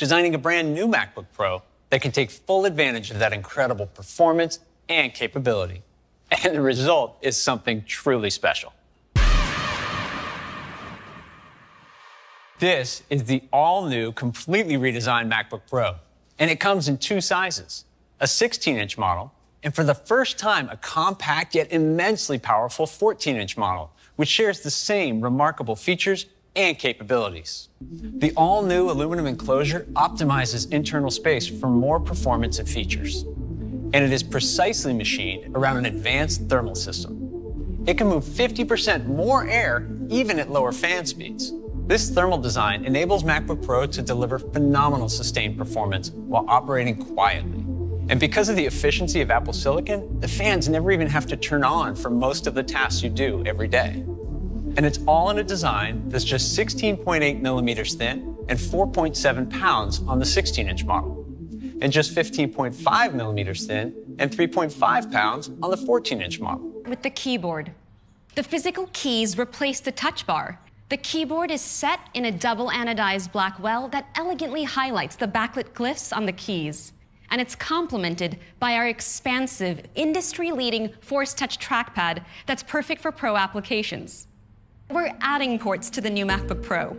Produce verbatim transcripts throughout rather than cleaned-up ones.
designing a brand new MacBook Pro that can take full advantage of that incredible performance and capability. And the result is something truly special. This is the all-new, completely redesigned MacBook Pro, and it comes in two sizes, a sixteen inch model, and for the first time, a compact yet immensely powerful fourteen inch model, which shares the same remarkable features and capabilities. The all-new aluminum enclosure optimizes internal space for more performance and features, and it is precisely machined around an advanced thermal system. It can move fifty percent more air even at lower fan speeds. This thermal design enables MacBook Pro to deliver phenomenal sustained performance while operating quietly. And because of the efficiency of Apple Silicon, the fans never even have to turn on for most of the tasks you do every day. And it's all in a design that's just sixteen point eight millimeters thin and four point seven pounds on the sixteen inch model, and just fifteen point five millimeters thin and three point five pounds on the fourteen inch model. With the keyboard, the physical keys replace the touch bar. The keyboard is set in a double anodized black well that elegantly highlights the backlit glyphs on the keys. And it's complemented by our expansive, industry-leading Force Touch trackpad that's perfect for pro applications. We're adding ports to the new MacBook Pro.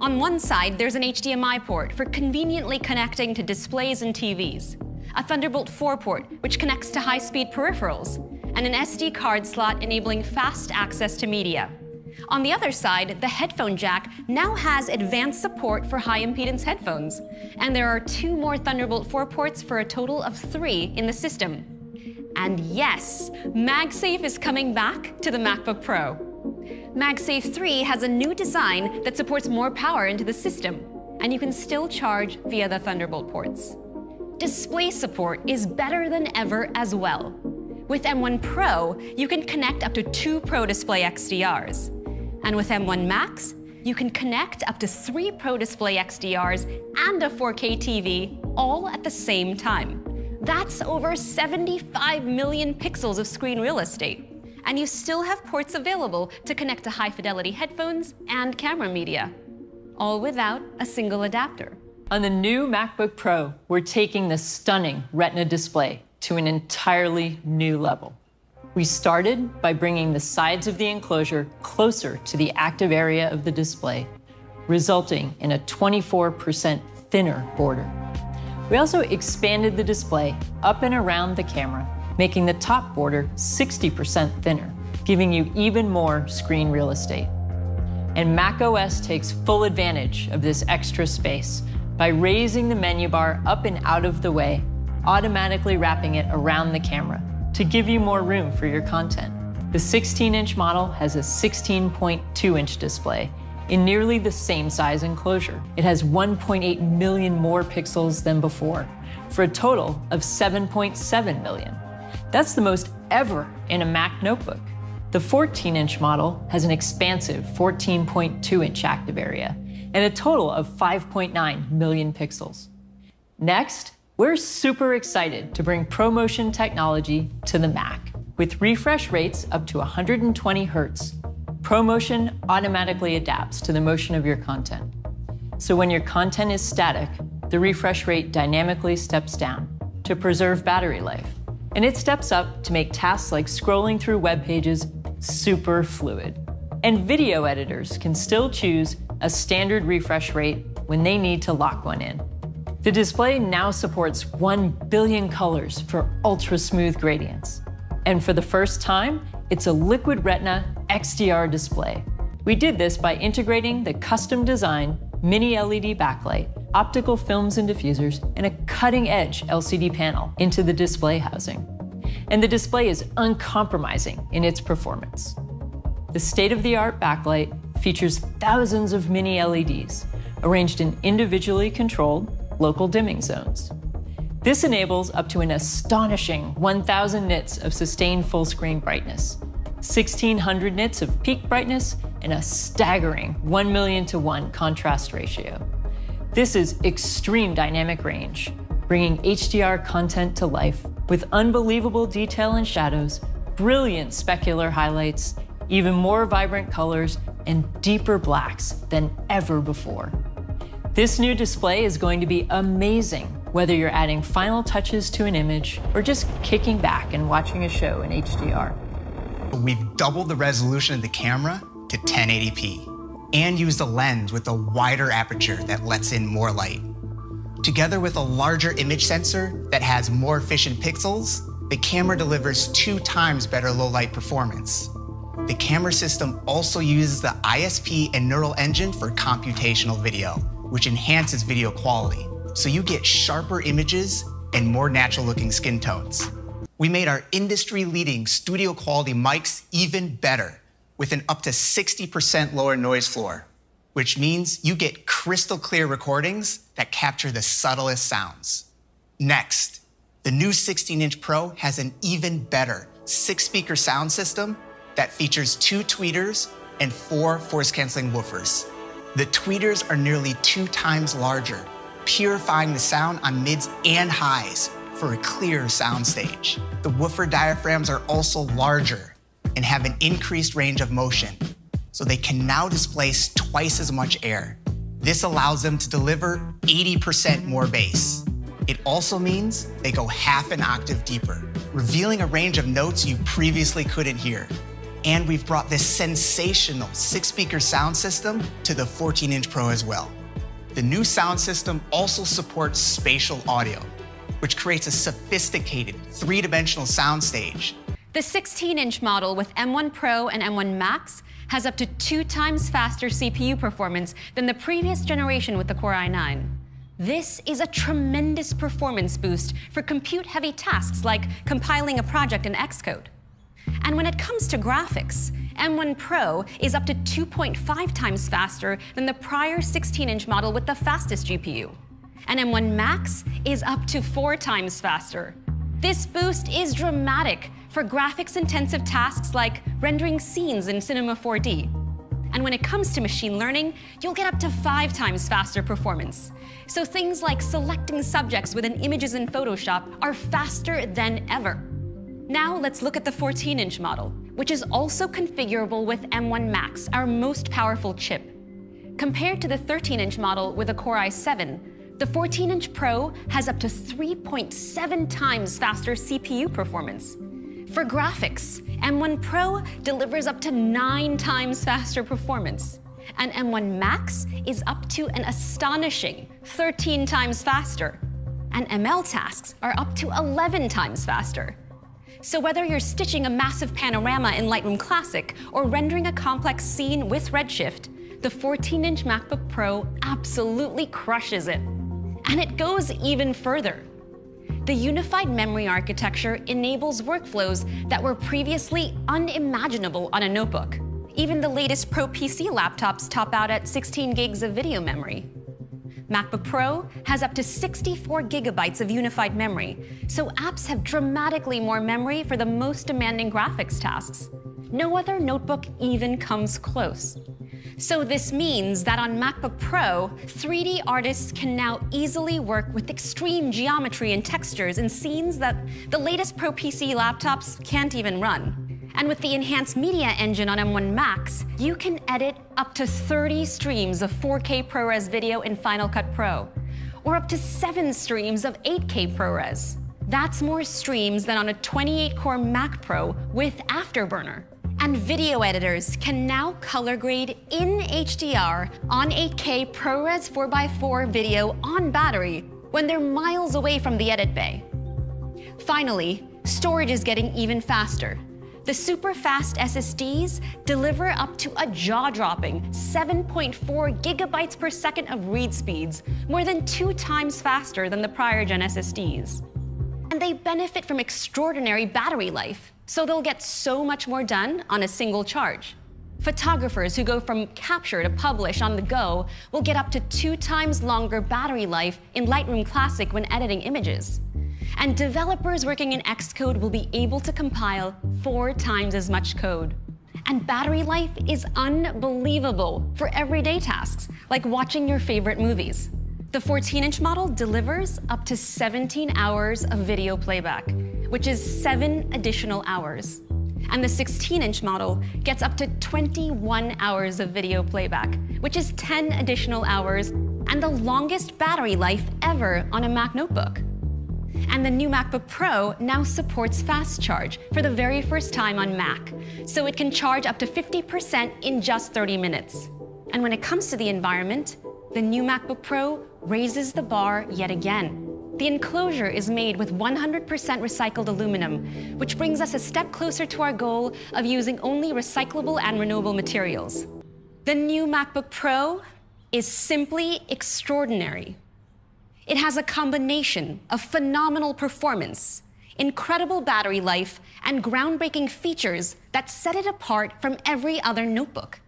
On one side, there's an H D M I port for conveniently connecting to displays and T Vs, a Thunderbolt four port, which connects to high-speed peripherals, and an S D card slot enabling fast access to media. On the other side, the headphone jack now has advanced support for high-impedance headphones, and there are two more Thunderbolt four ports for a total of three in the system. And yes, MagSafe is coming back to the MacBook Pro. MagSafe three has a new design that supports more power into the system, and you can still charge via the Thunderbolt ports. Display support is better than ever as well. With M one Pro, you can connect up to two Pro Display X D Rs. And with M one Max, you can connect up to three Pro Display X D Rs and a four K T V all at the same time. That's over seventy-five million pixels of screen real estate. And you still have ports available to connect to high-fidelity headphones and camera media, all without a single adapter. On the new MacBook Pro, we're taking the stunning Retina display to an entirely new level. We started by bringing the sides of the enclosure closer to the active area of the display, resulting in a twenty-four percent thinner border. We also expanded the display up and around the camera, making the top border sixty percent thinner, giving you even more screen real estate. And macOS takes full advantage of this extra space by raising the menu bar up and out of the way, automatically wrapping it around the camera to give you more room for your content. The sixteen inch model has a sixteen point two inch display in nearly the same size enclosure. It has one point eight million more pixels than before, for a total of seven point seven million. That's the most ever in a Mac notebook. The fourteen inch model has an expansive fourteen point two inch active area and a total of five point nine million pixels. Next, we're super excited to bring ProMotion technology to the Mac. With refresh rates up to one hundred twenty hertz, ProMotion automatically adapts to the motion of your content. So when your content is static, the refresh rate dynamically steps down to preserve battery life. And it steps up to make tasks like scrolling through web pages super fluid. And video editors can still choose a standard refresh rate when they need to lock one in. The display now supports one billion colors for ultra-smooth gradients. And for the first time, it's a Liquid Retina X D R display. We did this by integrating the custom design, mini L E D backlight, optical films and diffusers, and a cutting-edge L C D panel into the display housing. And the display is uncompromising in its performance. The state-of-the-art backlight features thousands of mini L E Ds, arranged in individually controlled, local dimming zones. This enables up to an astonishing one thousand nits of sustained full-screen brightness, sixteen hundred nits of peak brightness, and a staggering one million to one contrast ratio. This is extreme dynamic range, bringing H D R content to life with unbelievable detail and shadows, brilliant specular highlights, even more vibrant colors, and deeper blacks than ever before. This new display is going to be amazing, whether you're adding final touches to an image or just kicking back and watching a show in H D R. We've doubled the resolution of the camera to ten eighty p and used a lens with a wider aperture that lets in more light. Together with a larger image sensor that has more efficient pixels, the camera delivers two times better low-light performance. The camera system also uses the I S P and Neural Engine for computational video, which enhances video quality, so you get sharper images and more natural-looking skin tones. We made our industry-leading studio-quality mics even better, with an up to sixty percent lower noise floor, which means you get crystal-clear recordings that capture the subtlest sounds. Next, the new sixteen inch Pro has an even better six-speaker sound system that features two tweeters and four force-canceling woofers. The tweeters are nearly two times larger, purifying the sound on mids and highs for a clear soundstage. The woofer diaphragms are also larger and have an increased range of motion, so they can now displace twice as much air. This allows them to deliver eighty percent more bass. It also means they go half an octave deeper, revealing a range of notes you previously couldn't hear. And we've brought this sensational six-speaker sound system to the fourteen inch Pro as well. The new sound system also supports spatial audio, which creates a sophisticated three-dimensional soundstage. The sixteen inch model with M one Pro and M one Max has up to two times faster C P U performance than the previous generation with the Core i nine. This is a tremendous performance boost for compute-heavy tasks like compiling a project in Xcode. And when it comes to graphics, M one Pro is up to two point five times faster than the prior sixteen inch model with the fastest G P U. And M one Max is up to four times faster. This boost is dramatic for graphics-intensive tasks like rendering scenes in Cinema four D. And when it comes to machine learning, you'll get up to five times faster performance. So things like selecting subjects within images in Photoshop are faster than ever. Now let's look at the fourteen inch model, which is also configurable with M one Max, our most powerful chip. Compared to the thirteen inch model with a Core i seven, the fourteen inch Pro has up to three point seven times faster C P U performance. For graphics, M one Pro delivers up to nine times faster performance, and M one Max is up to an astonishing thirteen times faster, and M L tasks are up to eleven times faster. So whether you're stitching a massive panorama in Lightroom Classic or rendering a complex scene with Redshift, the fourteen inch MacBook Pro absolutely crushes it. And it goes even further. The unified memory architecture enables workflows that were previously unimaginable on a notebook. Even the latest Pro P C laptops top out at sixteen gigs of video memory. MacBook Pro has up to sixty-four gigabytes of unified memory, so apps have dramatically more memory for the most demanding graphics tasks. No other notebook even comes close. So this means that on MacBook Pro, three D artists can now easily work with extreme geometry and textures in scenes that the latest Pro P C laptops can't even run. And with the enhanced media engine on M one Max, you can edit up to thirty streams of four K ProRes video in Final Cut Pro, or up to seven streams of eight K ProRes. That's more streams than on a twenty-eight core Mac Pro with Afterburner. And video editors can now color grade in H D R on eight K ProRes four by four video on battery when they're miles away from the edit bay. Finally, storage is getting even faster. The super-fast S S Ds deliver up to a jaw-dropping seven point four gigabytes per second of read speeds, more than two times faster than the prior-gen S S Ds. And they benefit from extraordinary battery life, so they'll get so much more done on a single charge. Photographers who go from capture to publish on the go will get up to two times longer battery life in Lightroom Classic when editing images. And developers working in Xcode will be able to compile four times as much code. And battery life is unbelievable for everyday tasks, like watching your favorite movies. The fourteen inch model delivers up to seventeen hours of video playback, which is seven additional hours. And the sixteen inch model gets up to twenty-one hours of video playback, which is ten additional hours. and the longest battery life ever on a Mac notebook. And the new MacBook Pro now supports fast charge for the very first time on Mac, so it can charge up to fifty percent in just thirty minutes. And when it comes to the environment, the new MacBook Pro raises the bar yet again. The enclosure is made with one hundred percent recycled aluminum, which brings us a step closer to our goal of using only recyclable and renewable materials. The new MacBook Pro is simply extraordinary. It has a combination of phenomenal performance, incredible battery life, and groundbreaking features that set it apart from every other notebook.